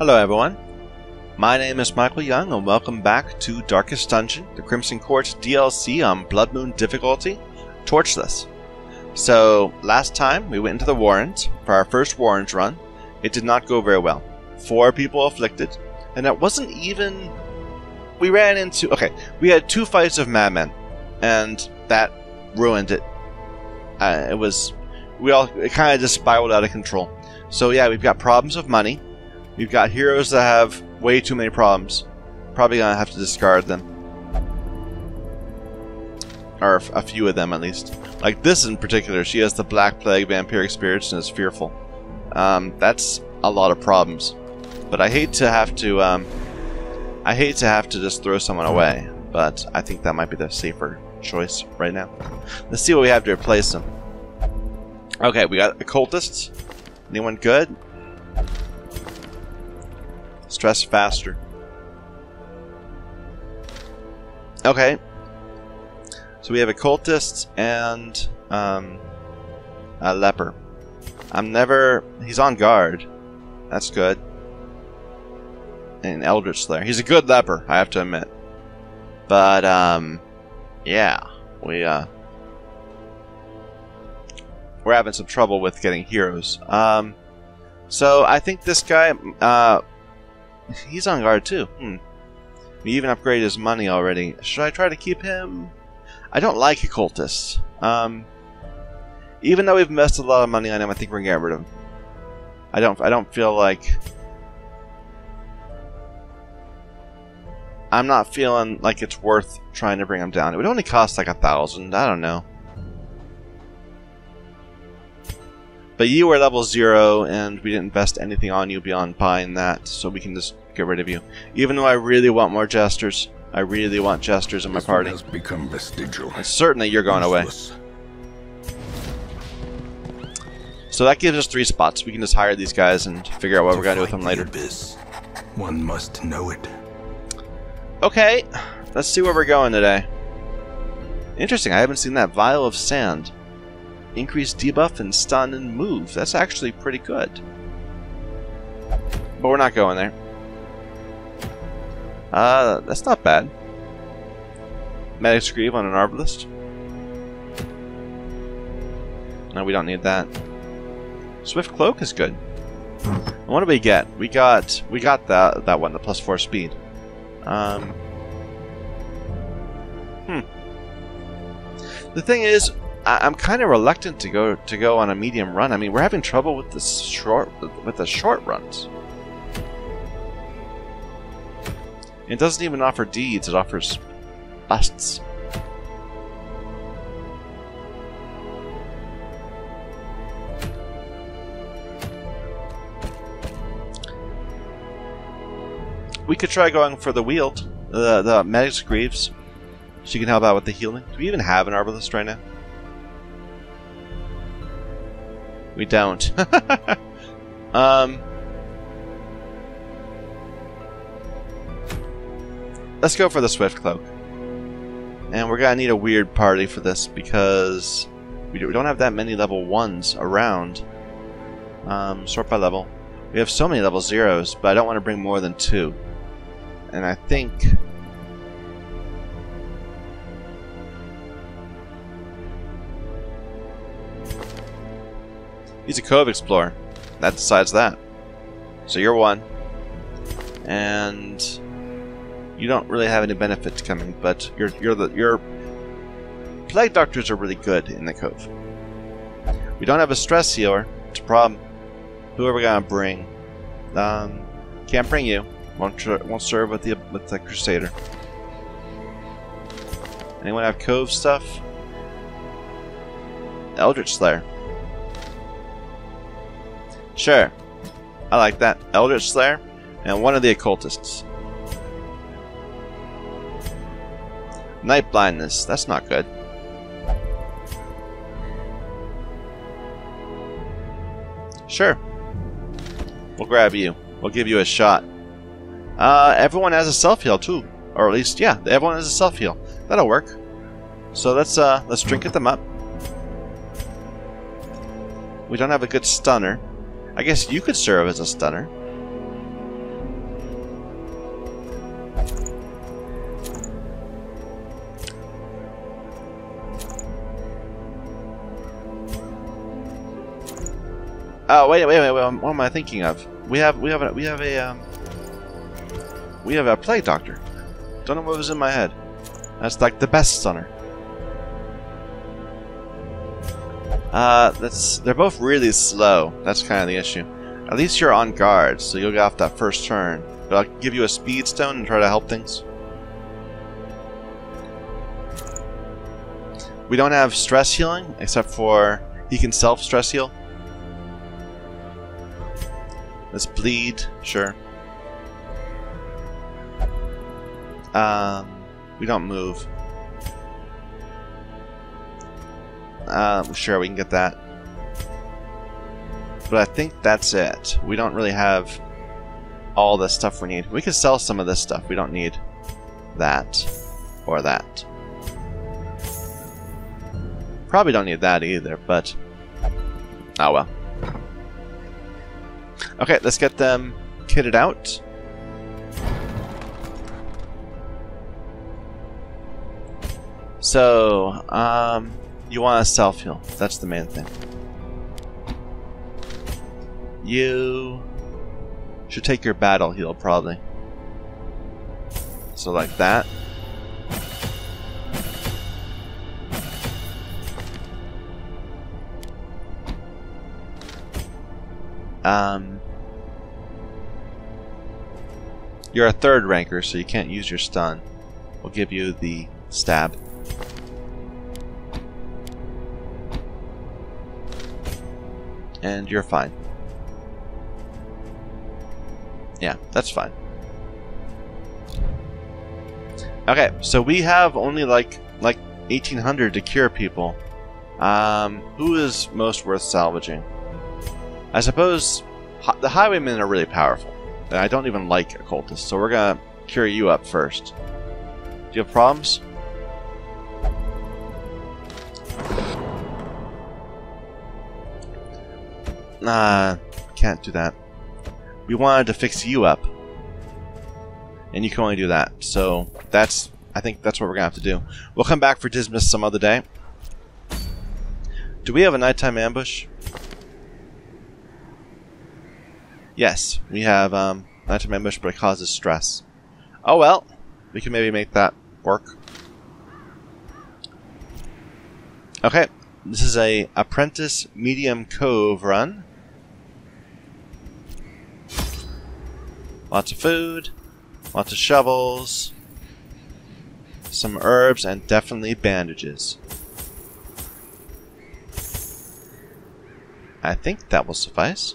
Hello everyone, my name is Michael Young and welcome back to Darkest Dungeon, the Crimson Court DLC on Blood Moon difficulty, Torchless. So last time we went into the Warrens for our first Warrens run. It did not go very well. 4 people afflicted, and that wasn't even... We ran into... Okay, we had 2 fights of madmen, and that ruined it. It was... It kind of just spiraled out of control. So yeah, we've got problems of money. You've got heroes that have way too many problems. Probably gonna have to discard them. Or a few of them, at least. Like this in particular, she has the Black Plague, Vampiric Spirits, and is fearful. That's a lot of problems. But I hate to have to, just throw someone away. But I think that might be the safer choice right now. Let's see what we have to replace them. Okay, we got occultists. Anyone good? Stress faster. Okay. So we have occultists and a leper. He's on guard. That's good. And Eldritch Slayer. He's a good leper, I have to admit. But yeah, we're having some trouble with getting heroes. So I think this guy he's on guard too. We even upgraded his money already. Should I try to keep him? I don't like occultists. Even though we've invested a lot of money on him, I think we're gonna get rid of him. I don't feel like... I'm not feeling like it's worth trying to bring him down. It would only cost like 1,000. I don't know. But you were level 0, and we didn't invest anything on you beyond buying that, so we can just get rid of you. Even though I really want more jesters, I really want jesters in my party. Has become vestigial. And certainly you're going away. So that gives us 3 spots. We can just hire these guys and figure out what we're going to do with them later. One must know it. Okay, let's see where we're going today. Interesting, I haven't seen that vial of sand. Increase debuff and stun and move. That's actually pretty good. But we're not going there. That's not bad. Medic's Grieve on an Arbalist. No, we don't need that. Swift Cloak is good. And what do we get? We got that one, the +4 speed. The thing is, I'm kind of reluctant to go on a medium run. I mean, we're having trouble with the short runs. It doesn't even offer deeds; it offers busts. We could try going for the wield, the Medic's Greaves. She can help out with the healing. Do we even have an Arbalist right now? We don't. Let's go for the Swift Cloak. And we're gonna need a weird party for this because we don't have that many level 1s around. Sort by level. We have so many level 0s, but I don't want to bring more than 2. And I think... He's a Cove Explorer. That decides that. So you're 1. And you don't really have any benefits coming, but your Plague Doctors are really good in the Cove. We don't have a Stress Healer. It's a problem. Who are we gonna bring? Can't bring you. Won't serve with the Crusader. Anyone have Cove stuff? Eldritch Slayer. Sure. I like that. Eldritch Slayer and one of the occultists. Night blindness. That's not good. Sure. We'll grab you. We'll give you a shot. Everyone has a self-heal too. Or at least, yeah, everyone has a self-heal. That'll work. So let's trinket them up. We don't have a good stunner. I guess you could serve as a stunner. Oh wait! What am I thinking of? We have a plague doctor. Don't know what was in my head. That's like the best stunner. They're both really slow. That's kind of the issue. At least you're on guard, so you'll get off that first turn. But I'll give you a speed stone and try to help things. We don't have stress healing, except for he can self-stress heal. Let's bleed, sure. We don't move. Sure, we can get that. But I think that's it. We don't really have all the stuff we need. We could sell some of this stuff. We don't need that or that. Probably don't need that either, but oh well. Okay, let's get them kitted out. So, you want to self-heal. That's the main thing. You should take your battle heal, probably. So like that. You're a third ranker, so you can't use your stun. We'll give you the stab. And you're fine. Yeah, that's fine. Okay, so we have only like 1,800 to cure people. Who is most worth salvaging? I suppose the highwaymen are really powerful. And I don't even like occultists, so we're gonna cure you up first. Do you have problems? Nah, can't do that. We wanted to fix you up. And you can only do that. So that's, I think that's what we're gonna have to do. We'll come back for Dismas some other day. Do we have a nighttime ambush? Yes, we have nighttime ambush, but it causes stress. Oh well, we can maybe make that work. Okay, this is a apprentice medium cove run. Lots of food, lots of shovels, some herbs, and definitely bandages. I think that will suffice.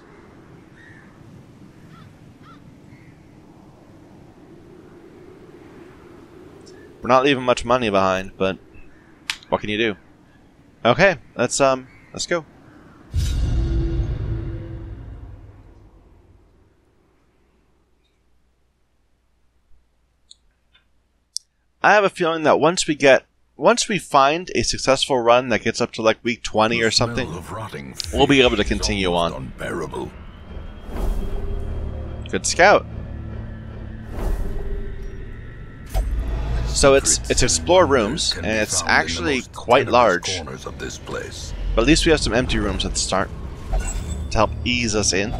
We're not leaving much money behind, but what can you do? Okay, let's go. I have a feeling that once we find a successful run that gets up to like week 20 or something, we'll be able to continue on. Unbearable. Good scout. So it's explore rooms, and it's actually quite large. But at least we have some empty rooms at the start to help ease us in.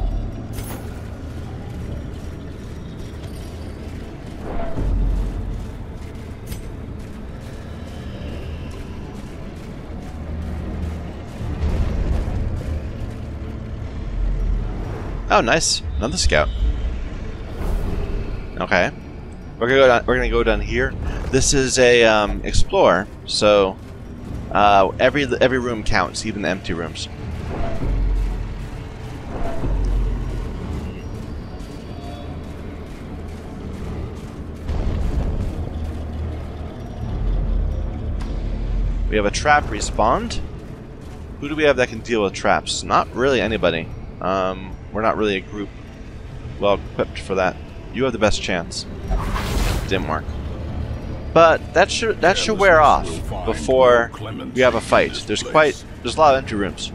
Oh, nice! Another scout. Okay. We're gonna go down here. This is a explorer, so every room counts, even the empty rooms. We have a trap respawned. Who do we have that can deal with traps? Not really anybody. We're not really a group well equipped for that. You have the best chance. Didn't work, but that should wear off before we have a fight. There's a lot of empty rooms.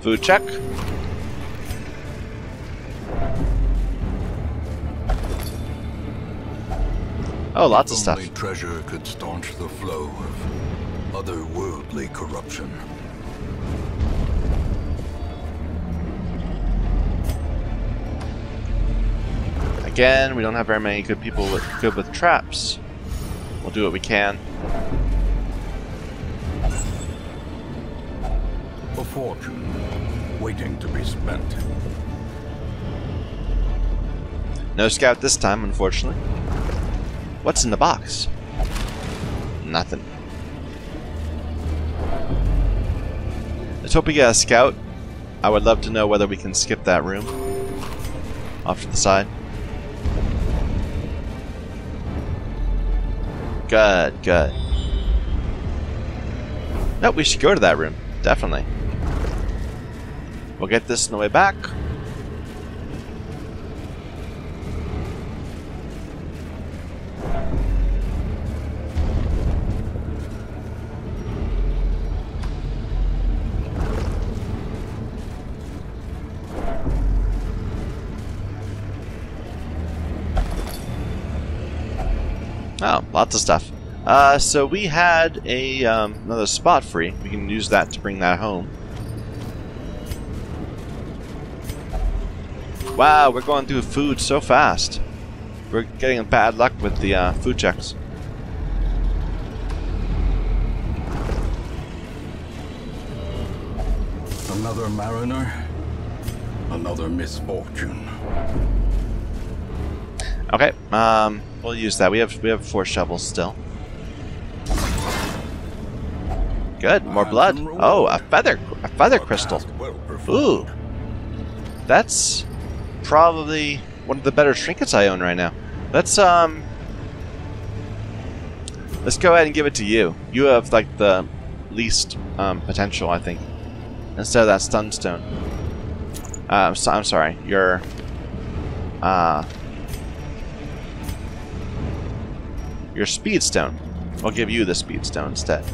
Food check. Oh, lots of stuff. Only treasure could staunch the flow of otherworldly corruption. Again, we don't have very many good people with, good with traps. We'll do what we can. A fortune waiting to be spent. No scout this time, unfortunately. What's in the box? Nothing. Let's hope we get a scout. I would love to know whether we can skip that room. Off to the side. Good, good. Nope, we should go to that room. Definitely. We'll get this on the way back. Oh, lots of stuff. So we had a another spot free. We can use that to bring that home. Wow, we're going through food so fast. We're getting bad luck with the food checks. Another mariner, another misfortune. Okay, we'll use that. We have 4 shovels still. Good, more blood. Oh, a feather crystal. Ooh, that's probably one of the better trinkets I own right now. Let's go ahead and give it to you. You have like the least potential, I think. Instead of that stun stone. I'm sorry, your your speed stone. I'll give you the speed stone instead.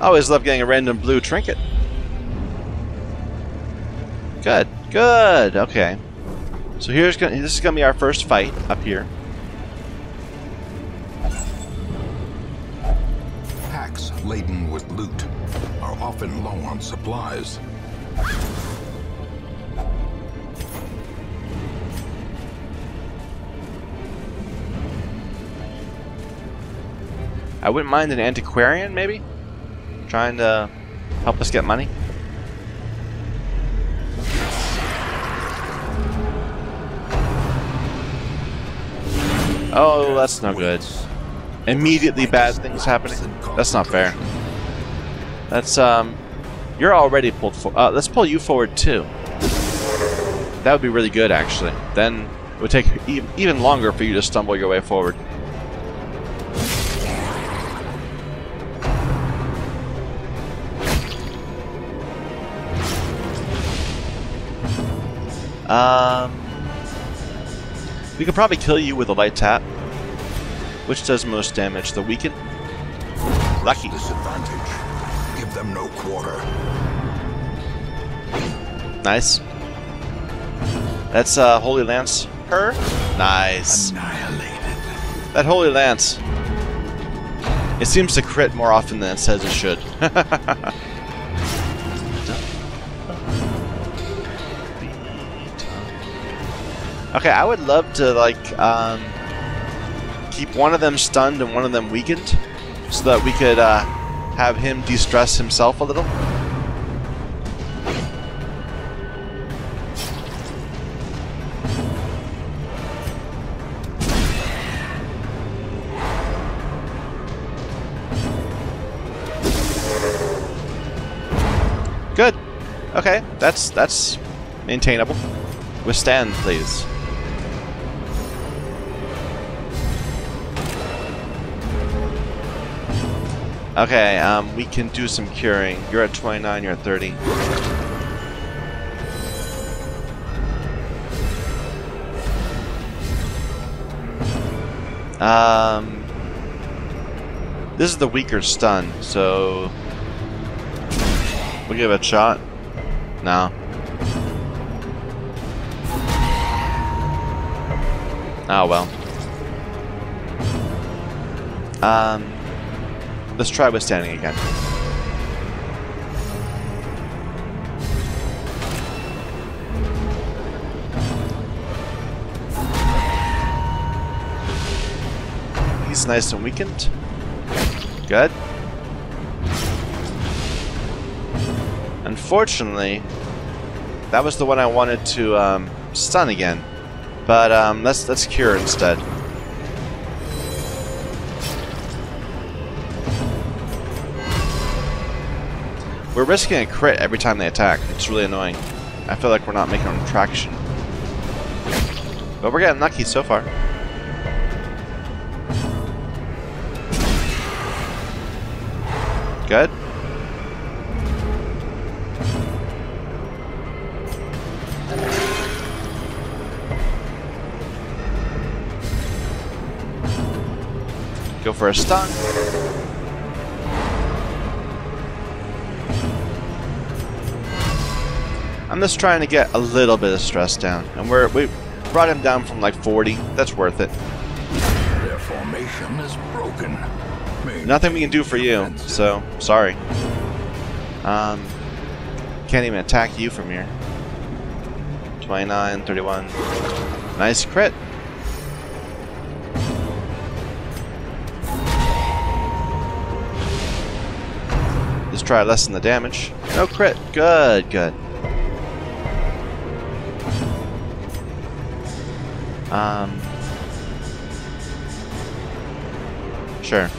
I always love getting a random blue trinket. Good, good. Okay, so this is gonna be our first fight up here. Packs laden with loot are often low on supplies. I wouldn't mind an antiquarian, maybe. Trying to help us get money. Oh, that's no good. Immediately bad things happening. That's not fair. That's you're already pulled forward. Let's pull you forward too. That would be really good, actually. Then it would take even longer for you to stumble your way forward. We could probably kill you with a light tap, which does most damage. The weakened. Lucky. Disadvantage. Give them no quarter. Nice. That's Holy Lance. Her. Nice. Annihilated. That Holy Lance. It seems to crit more often than it says it should. Okay, I would love to, like, keep one of them stunned and one of them weakened, so that we could have him de-stress himself a little. Good. Okay, that's maintainable. Withstand, please. Okay, we can do some curing. You're at 29, you're at 30. This is the weaker stun, so we'll give it a shot. No. Oh well. Let's try withstanding again. He's nice and weakened. Good. Unfortunately, that was the one I wanted to stun again, but let's cure instead. We're risking a crit every time they attack. It's really annoying. I feel like we're not making traction, but we're getting lucky so far. Good. Go for a stun. I'm just trying to get a little bit of stress down, and we brought him down from like 40. That's worth it. Their formation is broken. Nothing we can do for you, so sorry. Can't even attack you from here. 29, 31. Nice crit. Just try lessen the damage. No crit. Good, good. Sure.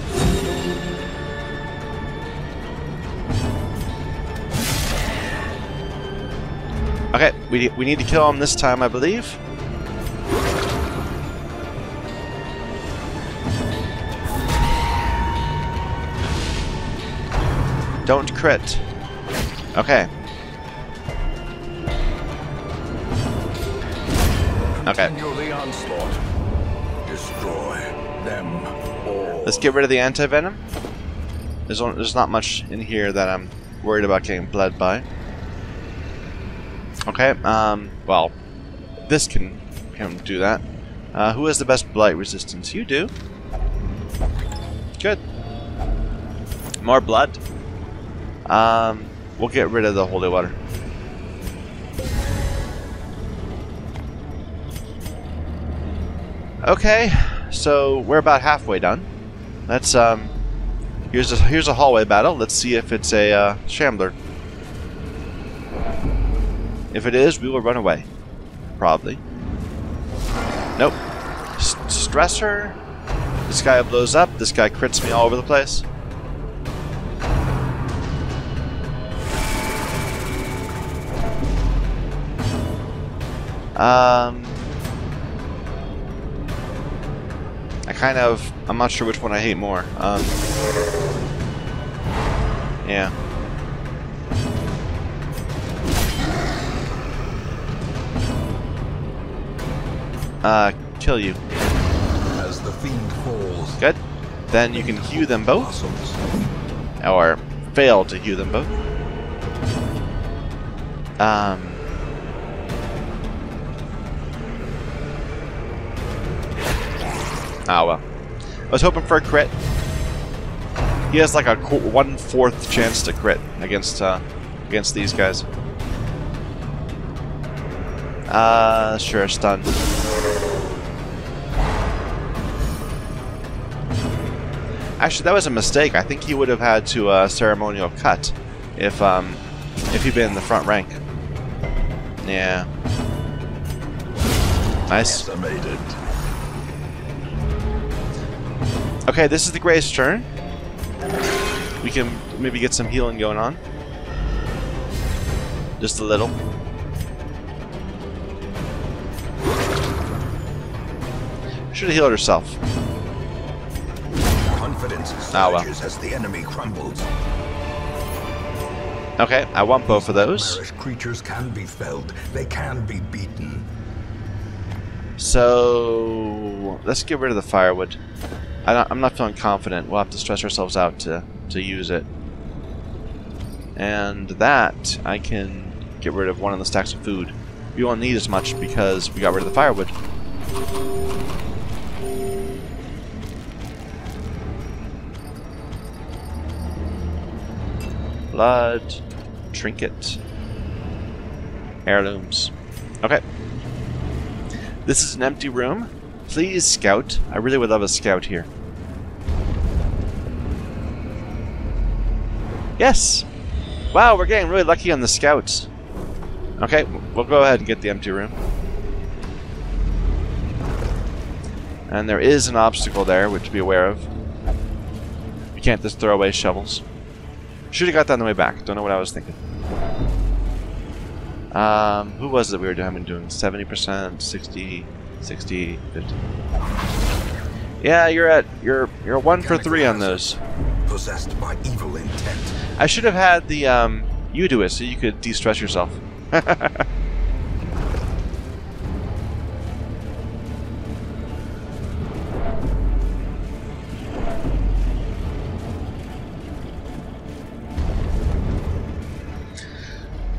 Okay, we need to kill him this time, I believe. Don't crit. Okay. Okay. Destroy them all. Let's get rid of the anti-venom. There's not much in here that I'm worried about getting bled by. Okay, well, this can do that. Who has the best blight resistance? You do. Good. More blood. We'll get rid of the holy water. Okay, so we're about halfway done. Let's here's a hallway battle. Let's see if it's a shambler. If it is, we will run away. Probably. Nope. Stressor. This guy blows up. This guy crits me all over the place. I'm not sure which one I hate more. Yeah. Kill you. As the fiend falls. Good. Then you can hew them both. Or fail to hew them both. Oh well. I was hoping for a crit. He has like a 1/4 chance to crit against these guys. Sure, stun. Actually, that was a mistake. I think he would have had to ceremonial cut if he'd been in the front rank. Yeah. Nice. Okay, this is the Gray's turn. We can maybe get some healing going on. Just a little. Should have healed herself. Confidence surges as the enemy crumbles. Okay, I want both of those. Creatures can be felled. They can be beaten. So let's get rid of the firewood. I'm not feeling confident. We'll have to stress ourselves out to use it. And that, I can get rid of one of the stacks of food. We won't need as much because we got rid of the firewood. blood, trinket, heirlooms. Okay. This is an empty room. Please, scout. I really would love a scout here. Yes! Wow, we're getting really lucky on the scouts. Okay, we'll go ahead and get the empty room. And there is an obstacle there, which to be aware of. You can't just throw away shovels. Should have got that on the way back. Don't know what I was thinking. Who was it we were doing? 70%, 60, 60, 50. Yeah, you're 1 for 3 on those. Possessed by evil intent. I should have had the you do it so you could de-stress yourself.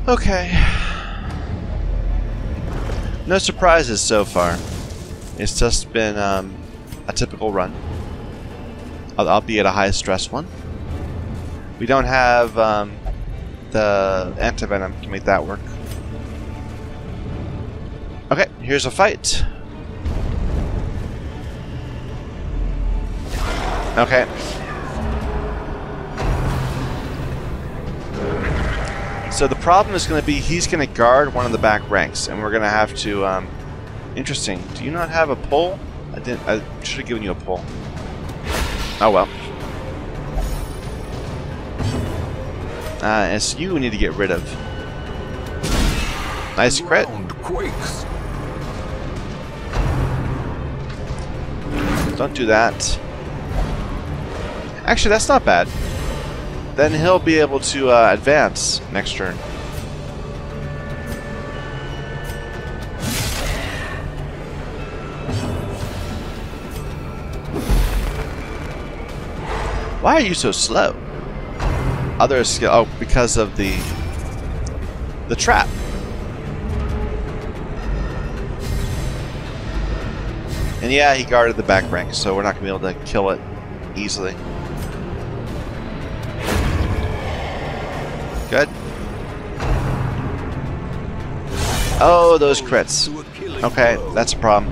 Okay. No surprises so far. It's just been a typical run, albeit a high stress one. We don't have the antivenom to make that work. Okay, here's a fight. Okay. So the problem is going to be he's going to guard one of the back ranks, and we're going to have to. Interesting. Do you not have a pole? I didn't. I should have given you a pole. Oh well. It's you we need to get rid of. Nice crit. Don't do that. Actually, that's not bad. Then he'll be able to advance next turn. Why are you so slow? Other skill. Oh, because of the trap. And yeah, he guarded the back rank, so we're not gonna be able to kill it easily. Good. Oh, those crits. Okay, that's a problem.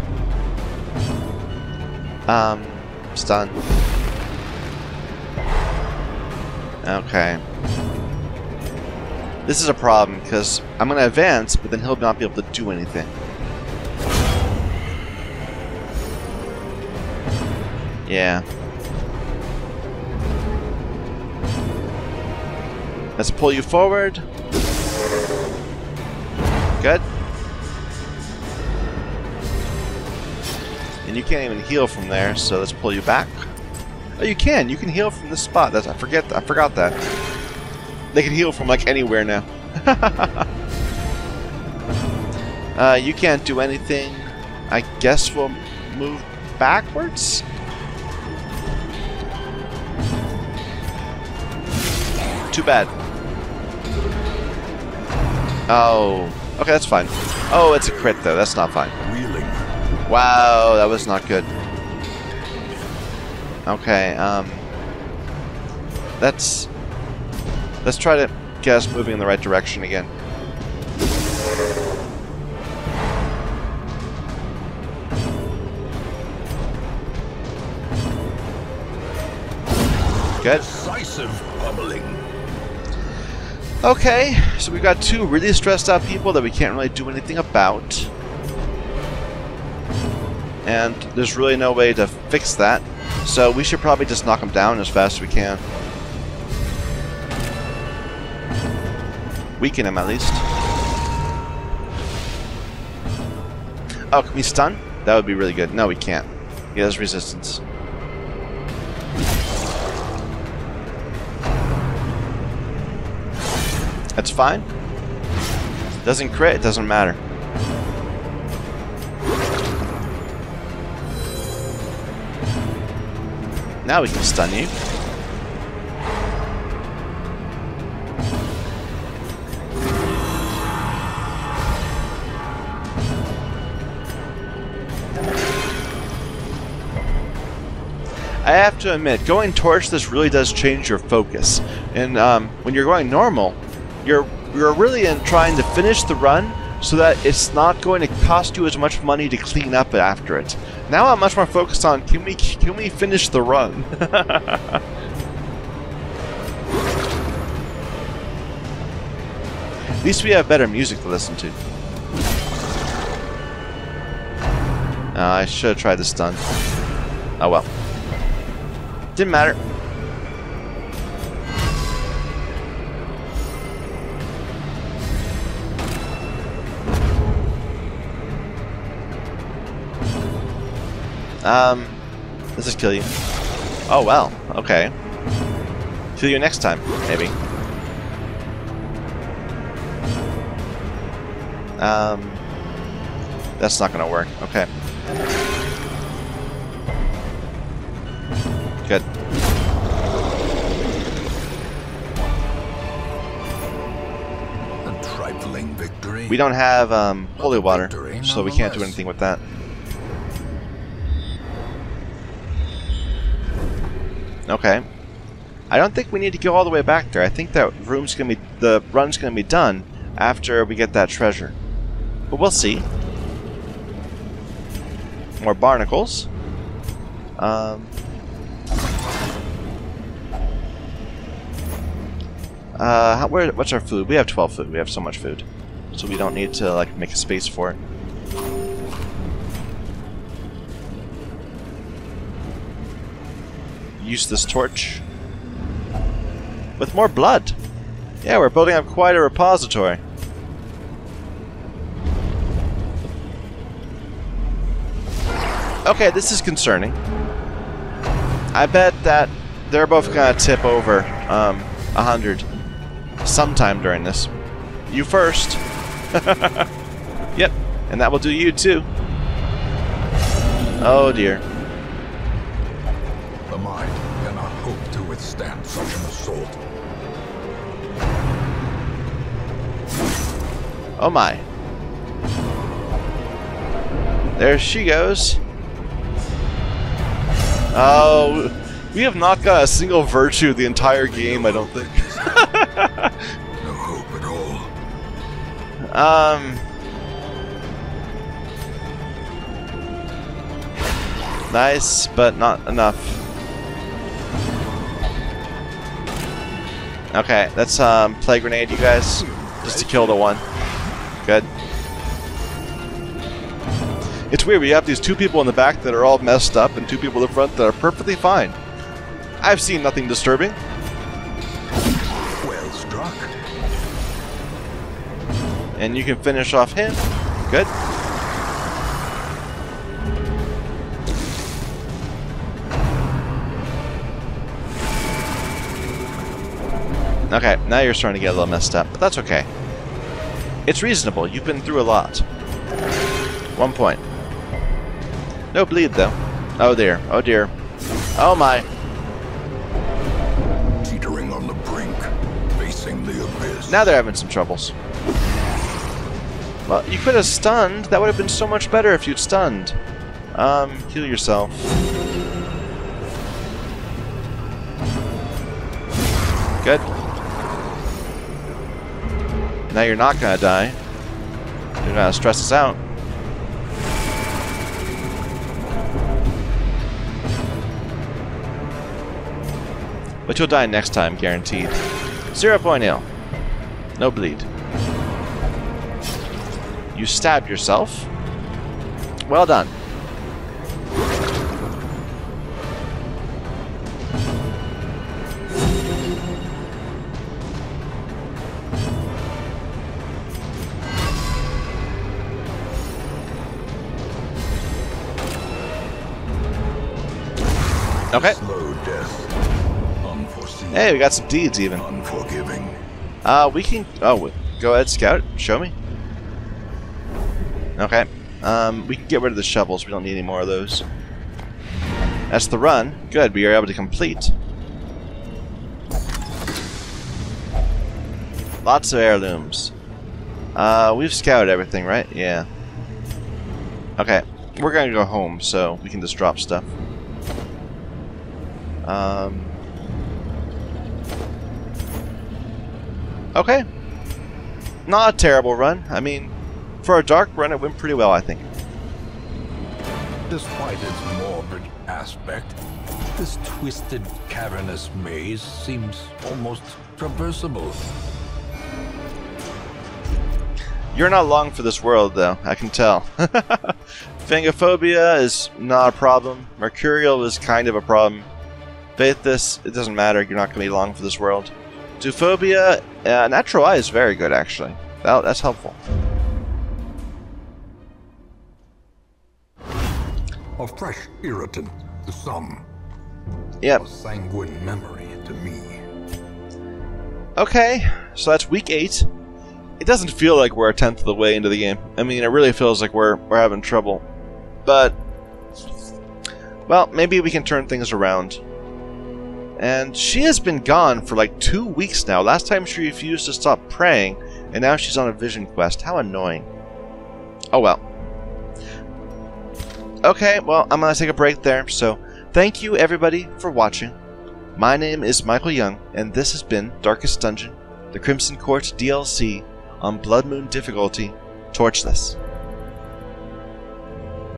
Stun. Okay. This is a problem because I'm going to advance, but then he'll not be able to do anything. Yeah. Let's pull you forward. Good. And you can't even heal from there, so let's pull you back. Oh, you can. You can heal from this spot. That's, I forgot that. They can heal from like anywhere now. You can't do anything. I guess we'll move backwards. Too bad. Oh, okay, that's fine. Oh, it's a crit though. That's not fine. Really? Wow, that was not good. Okay, let's try to get us moving in the right direction again. Good. Decisive bubbling. Okay, so we've got two really stressed out people that we can't really do anything about. And there's really no way to fix that. So we should probably just knock them down as fast as we can. Weaken them at least. Oh, can we stun? That would be really good. No, we can't. He has resistance. That's fine. Doesn't crit, it doesn't matter. Now we can stun you. I have to admit, going torchless really does change your focus. And when you're going normal, you're really trying to finish the run so that it's not going to cost you as much money to clean up after it. Now I'm much more focused on can we finish the run? At least we have better music to listen to. I should have tried the stun. Oh well. Didn't matter. Let's just kill you. Oh well, okay. Kill you next time, maybe. That's not gonna work. Okay. Good. A trifling victory. We don't have holy water, so we can't do anything with that. Okay. I don't think we need to go all the way back there. I think that the run's gonna be done after we get that treasure. But we'll see. More barnacles. What's our food? We have 12 food. We have so much food, so we don't need to like make a space for it. Use this torch with more blood. Yeah, we're building up quite a repository. Okay, this is concerning. I bet that they're both gonna tip over 100 sometime during this. You first. Yep, and that will do you too. Oh dear. The mind cannot hope to withstand such an assault. Oh my. There she goes. Oh, we have not got a single virtue the entire game, I don't think. No hope at all. Nice, but not enough. Okay, let's play grenade, you guys, just to kill the one. Good. It's weird, we have these two people in the back that are all messed up and two people in the front that are perfectly fine. I've seen nothing disturbing. Well struck. And you can finish off him. Good. Okay, now you're starting to get a little messed up, but that's okay. It's reasonable, you've been through a lot. 1 point. No bleed, though. Oh dear. Oh dear. Oh my. Teetering on the brink, facing the abyss. Now they're having some troubles. Well, you could have stunned. That would have been so much better if you'd stunned. Heal yourself. Good. Now you're not gonna die. You're gonna stress us out. But you'll die next time, guaranteed. 0.0. No bleed. You stabbed yourself. Well done. Okay. Slow death. Hey, we got some deeds even. Unforgiving. We can. Oh, go ahead, scout. Show me. Okay. We can get rid of the shovels. We don't need any more of those. That's the run. Good. We are able to complete. Lots of heirlooms. We've scouted everything, right? Yeah. Okay. We're gonna go home, so we can just drop stuff. Okay. Not a terrible run. I mean, for a dark run, it went pretty well, I think. Despite its morbid aspect, this twisted, cavernous maze seems almost traversable. You're not long for this world, though. I can tell. Fangophobia is not a problem. Mercurial is kind of a problem. Faithless, it doesn't matter. You're not going to be long for this world. Duphobia, Natural Eye is very good, actually. That's helpful. A fresh irritant to some. Yep. A sanguine memory to me. Okay, so that's week 8. It doesn't feel like we're 1/10 of the way into the game. I mean, it really feels like we're having trouble. But, well, maybe we can turn things around. And she has been gone for like 2 weeks now. Last time she refused to stop praying, and now she's on a vision quest. How annoying. Oh well. Okay, well, I'm gonna take a break there. So, thank you everybody for watching. My name is Michael Young, and this has been Darkest Dungeon, the Crimson Court DLC, on Blood Moon difficulty, Torchless.